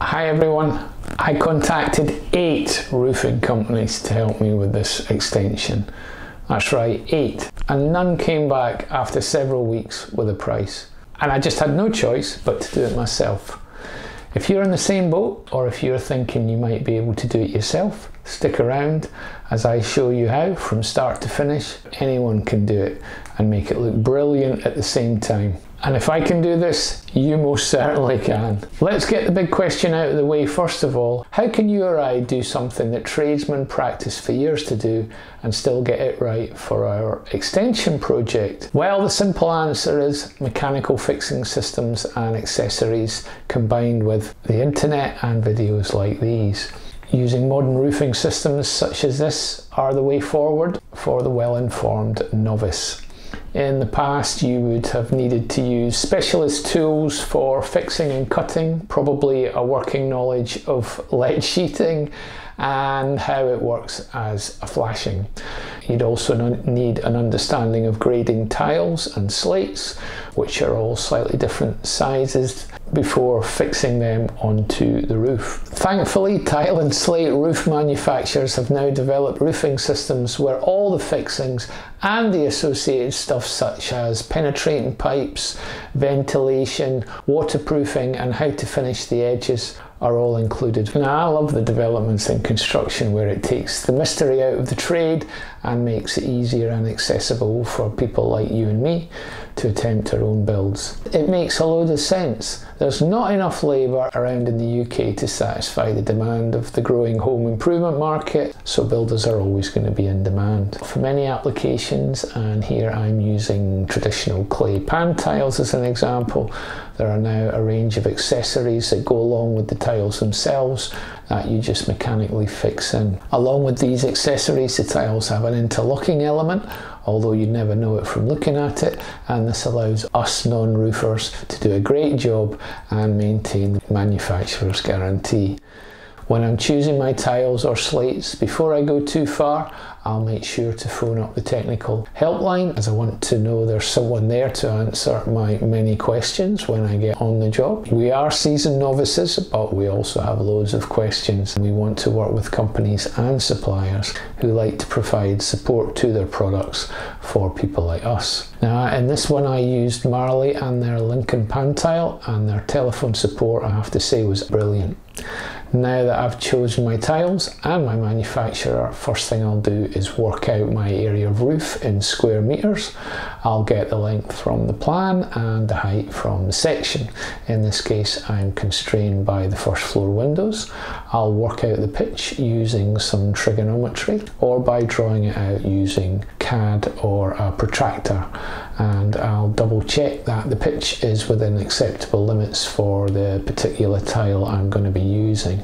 Hi everyone, I contacted 8 roofing companies to help me with this extension. That's right, 8. And none came back after several weeks with a price. And I just had no choice but to do it myself. If you're in the same boat, or if you're thinking you might be able to do it yourself, stick around as I show you how, from start to finish, anyone can do it and make it look brilliant at the same time. And if I can do this, you most certainly can. Let's get the big question out of the way first of all. How can you or I do something that tradesmen practice for years to do and still get it right for our extension project? Well, the simple answer is mechanical fixing systems and accessories combined with the internet and videos like these. Using modern roofing systems such as this are the way forward for the well-informed novice. In the past, you would have needed to use specialist tools for fixing and cutting, probably a working knowledge of lead sheeting and how it works as a flashing. You'd also need an understanding of grading tiles and slates, which are all slightly different sizes, before fixing them onto the roof. Thankfully, tile and slate roof manufacturers have now developed roofing systems where all the fixings and the associated stuff such as penetrating pipes, ventilation, waterproofing and how to finish the edges are all included. Now, I love the developments in construction where it takes the mystery out of the trade and makes it easier and accessible for people like you and me to attempt our own builds. It makes a load of sense. There's not enough labour around in the UK to satisfy the demand of the growing home improvement market, so builders are always going to be in demand for many applications. And here I'm using traditional clay pan tiles as an example. There are now a range of accessories that go along with the tiles themselves that you just mechanically fix in. Along with these accessories, the tiles have an interlocking element, although you'd never know it from looking at it, and this allows us non-roofers to do a great job and maintain the manufacturer's guarantee. When I'm choosing my tiles or slates, before I go too far, I'll make sure to phone up the technical helpline, as I want to know there's someone there to answer my many questions when I get on the job. We are seasoned novices, but we also have loads of questions. We want to work with companies and suppliers who like to provide support to their products for people like us. Now, in this one I used Marley and their Lincoln Pantile, and their telephone support, I have to say, was brilliant. Now that I've chosen my tiles and my manufacturer, first thing I'll do is work out my area of roof in square meters. I'll get the length from the plan and the height from the section. In this case, I'm constrained by the first floor windows. I'll work out the pitch using some trigonometry or by drawing it out using CAD or a protractor, and I'll double check that the pitch is within acceptable limits for the particular tile I'm going to be using.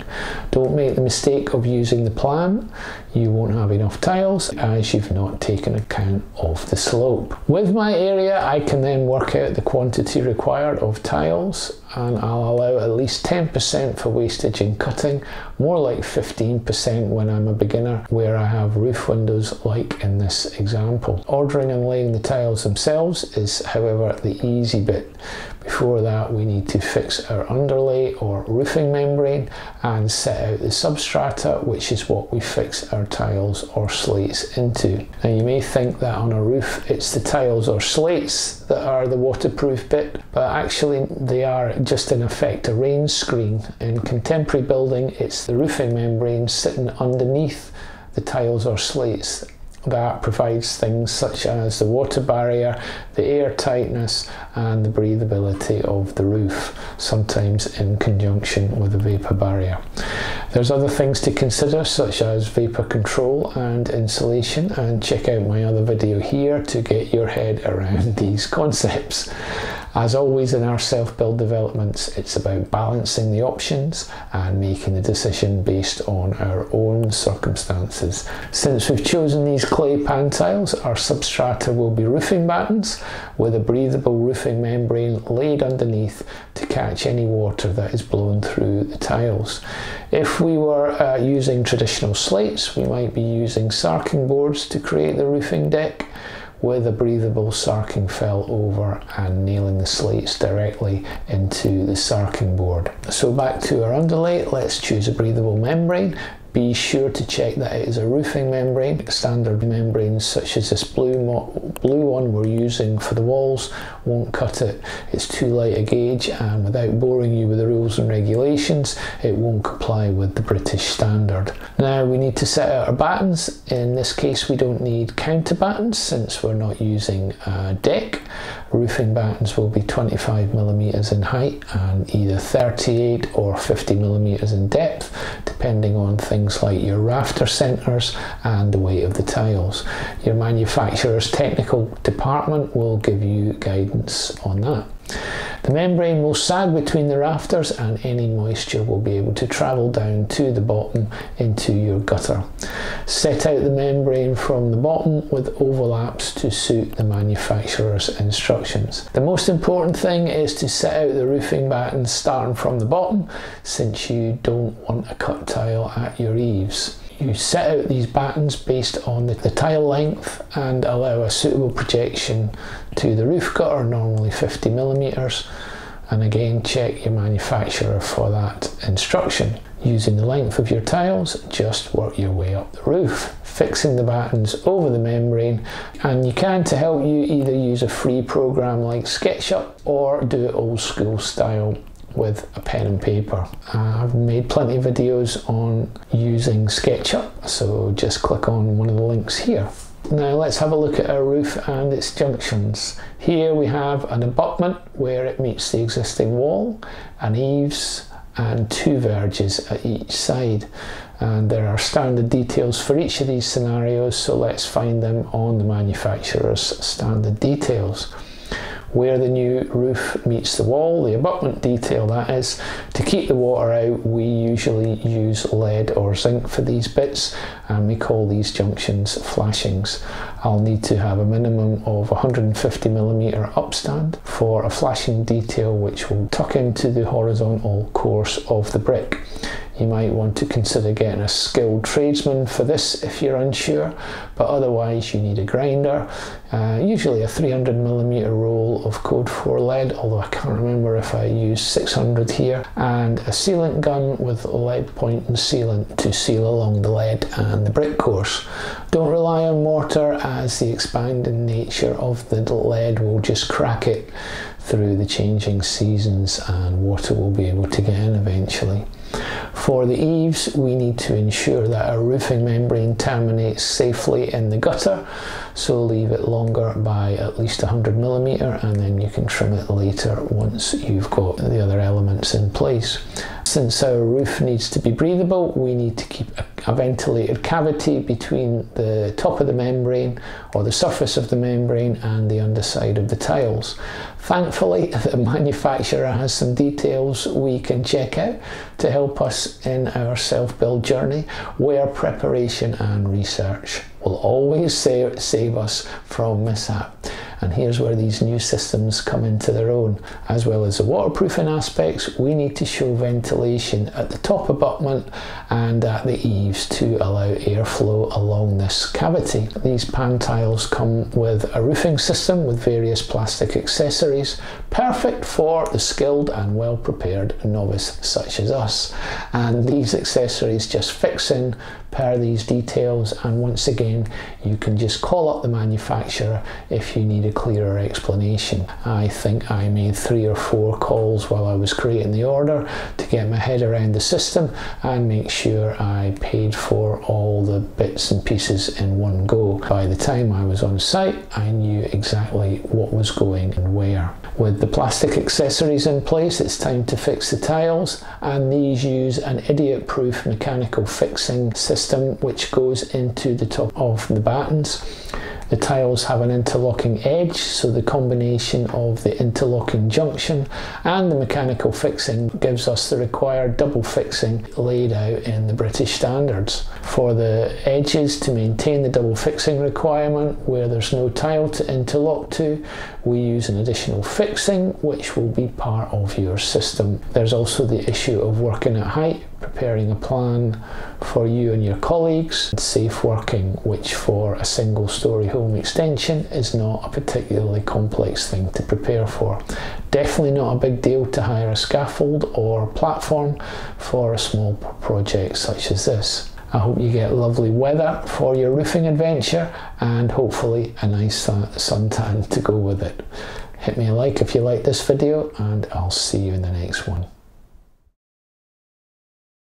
Don't make the mistake of using the plan. You won't have enough tiles as you've not taken account of the slope. With my area, I can then work out the quantity required of tiles, and I'll allow at least 10% for wastage and cutting, more like 15% when I'm a beginner, where I have roof windows like in this example. Ordering and laying the tiles themselves is, however, the easy bit. Before that, we need to fix our underlay or roofing membrane and set out the substrata, which is what we fix our tiles or slates into. Now, you may think that on a roof it's the tiles or slates that are the waterproof bit, but actually they are just in effect a rain screen. In contemporary building, it's the roofing membrane sitting underneath the tiles or slates that provides things such as the water barrier, the air tightness and the breathability of the roof, sometimes in conjunction with a vapor barrier. There's other things to consider such as vapor control and insulation, and check out my other video here to get your head around these concepts. As always in our self-build developments, it's about balancing the options and making the decision based on our own circumstances. Since we've chosen these clay pan tiles, our substrata will be roofing battens with a breathable roofing membrane laid underneath to catch any water that is blown through the tiles. If we were using traditional slates, we might be using sarking boards to create the roofing deck, with a breathable sarking fell over and nailing the slates directly into the sarking board. So back to our underlay, let's choose a breathable membrane. Be sure to check that it is a roofing membrane. Standard membranes such as this blue one we're using for the walls won't cut it. It's too light a gauge, and without boring you with the rules and regulations, it won't comply with the British standard. Now we need to set out our battens. In this case we don't need counter battens since we're not using a deck. Roofing battens will be 25mm in height and either 38 or 50mm in depth, depending on things like your rafter centers and the weight of the tiles. Your manufacturer's technical department will give you guidance on that. The membrane will sag between the rafters and any moisture will be able to travel down to the bottom into your gutter. Set out the membrane from the bottom with overlaps to suit the manufacturer's instructions. The most important thing is to set out the roofing battens starting from the bottom, since you don't want a cut tile at your eaves. You set out these battens based on the tile length and allow a suitable projection to the roof gutter, normally 50mm, and again check your manufacturer for that instruction. Using the length of your tiles, just work your way up the roof, fixing the battens over the membrane, and you can, to help you, either use a free program like SketchUp or do it old school style with a pen and paper. I've made plenty of videos on using SketchUp, so just click on one of the links here. Now let's have a look at our roof and its junctions. Here we have an abutment where it meets the existing wall, an eaves and two verges at each side. And there are standard details for each of these scenarios, so let's find them on the manufacturer's standard details. Where the new roof meets the wall, the abutment detail that is, to keep the water out we usually use lead or zinc for these bits, and we call these junctions flashings. I'll need to have a minimum of 150mm upstand for a flashing detail which will tuck into the horizontal course of the brick. You might want to consider getting a skilled tradesman for this if you're unsure, but otherwise you need a grinder, usually a 300mm roll of code 4 lead, although I can't remember if I use 600 here, and a sealant gun with lead point and sealant to seal along the lead and the brick course. Don't rely on mortar, as the expanding nature of the lead will just crack it through the changing seasons and water will be able to get in eventually. For the eaves, we need to ensure that our roofing membrane terminates safely in the gutter, so leave it longer by at least 100mm, and then you can trim it later once you've got the other elements in place. Since our roof needs to be breathable, we need to keep a ventilated cavity between the top of the membrane, or the surface of the membrane, and the underside of the tiles. Thankfully, the manufacturer has some details we can check out to help us in our self-build journey, where preparation and research will always save us from mishap. And here's where these new systems come into their own. As well as the waterproofing aspects, we need to show ventilation at the top abutment and at the eaves to allow airflow along this cavity. These Pantiles come with a roofing system with various plastic accessories, perfect for the skilled and well-prepared novice such as us. And these accessories just fix in per these details, and once again you can just call up the manufacturer if you need a clearer explanation. I think I made 3 or 4 calls while I was creating the order to get my head around the system and make sure I paid for all the bits and pieces in one go. By the time I was on site, I knew exactly what was going and where. With the plastic accessories in place, it's time to fix the tiles, and these use an idiot-proof mechanical fixing system which goes into the top of the battens. The tiles have an interlocking edge, so the combination of the interlocking junction and the mechanical fixing gives us the required double fixing laid out in the British standards. For the edges, to maintain the double fixing requirement where there's no tile to interlock to, we use an additional fixing which will be part of your system. There's also the issue of working at height, preparing a plan for you and your colleagues, and safe working, which for a single story home extension is not a particularly complex thing to prepare for. Definitely not a big deal to hire a scaffold or platform for a small project such as this. I hope you get lovely weather for your roofing adventure and hopefully a nice suntan to go with it. Hit me a like if you like this video and I'll see you in the next one.